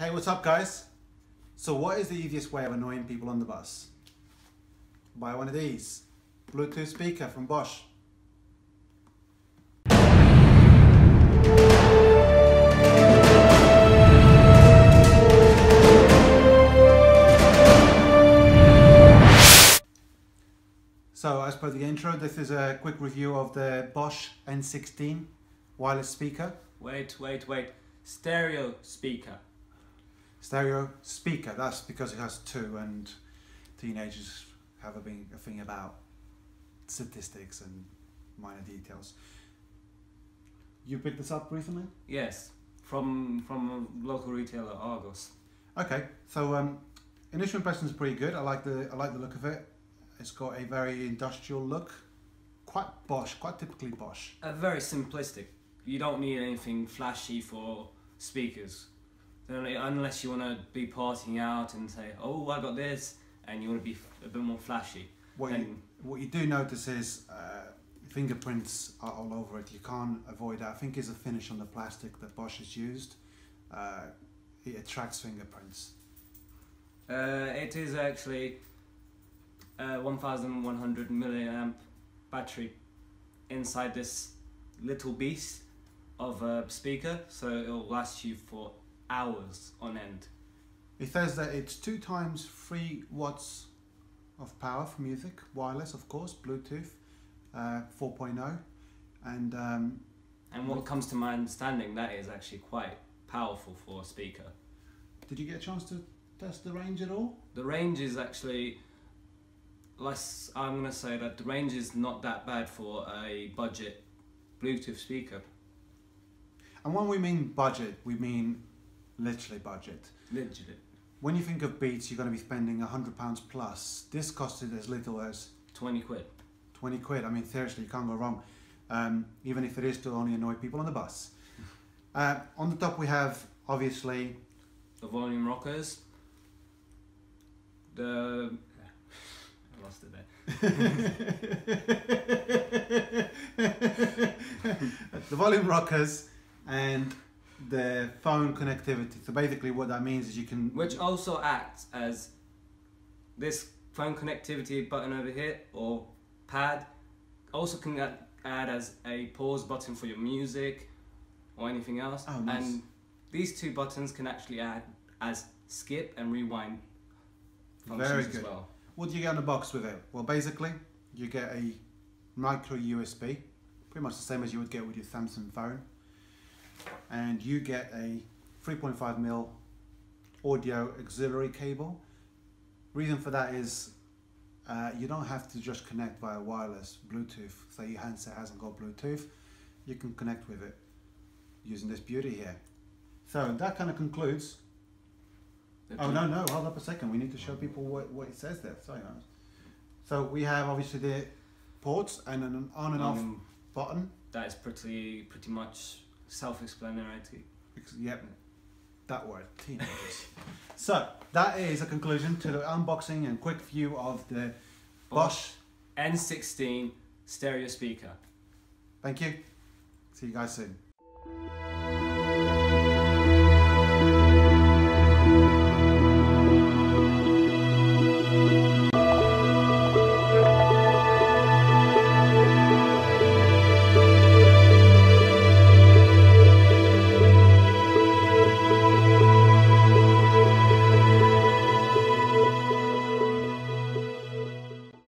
Hey, what's up guys? So what is the easiest way of annoying people on the bus? Buy one of these. Bluetooth speaker from Bosch. So as per the intro, this is a quick review of the Bosch N16 wireless speaker. Wait. Stereo speaker. Stereo speaker, that's because it has two, and teenagers have a thing about statistics and minor details. You picked this up recently? Yes, from a local retailer, Argos. Okay, so initial impression is pretty good. I like the look of it. It's got a very industrial look, quite Bosch, quite typically Bosch. Very simplistic. You don't need anything flashy for speakers. Unless you want to be partying out and say, oh, I got this, and you want to be a bit more flashy. What you do notice is fingerprints are all over it. You can't avoid that. I think it's a finish on the plastic that Bosch has used. It attracts fingerprints. It is actually a 1100 milliamp battery inside this little beast of a speaker, so it'll last you for hours on end. It says that it's 2 times 3 watts of power for music, wireless of course, Bluetooth 4.0, and what comes to my understanding, that is actually quite powerful for a speaker. Did you get a chance to test the range at all? The range is actually less. I'm gonna say that the range is not that bad for a budget Bluetooth speaker. And when we mean budget, we mean literally budget. Literally. When you think of Beats, you're going to be spending £100 plus. This costed as little as 20 quid. 20 quid. I mean, seriously, you can't go wrong. Even if it is to only annoy people on the bus. On the top we have, obviously, the volume rockers. I lost it there. The volume rockers and the phone connectivity. So basically what that means is you can, which also acts as this phone connectivity button over here or pad, also can add as a pause button for your music or anything else. Oh, nice. And these two buttons can actually add as skip and rewind functions. Very good. As well. What do you get in the box with it? Well, basically you get a micro USB, pretty much the same as you would get with your Samsung phone. And you get a 3.5mm audio auxiliary cable. Reason for that is you don't have to just connect via wireless Bluetooth. So your handset hasn't got Bluetooth, you can connect with it using this beauty here. So that kind of concludes. Oh no, hold up a second. We need to show people what it says there. Sorry guys. So we have obviously the ports and an on and off button. That is pretty much self-explanatory. Yep, that word, teenagers. So that is a conclusion to the unboxing and quick view of the Bosch N16 stereo speaker. Thank you. See you guys soon.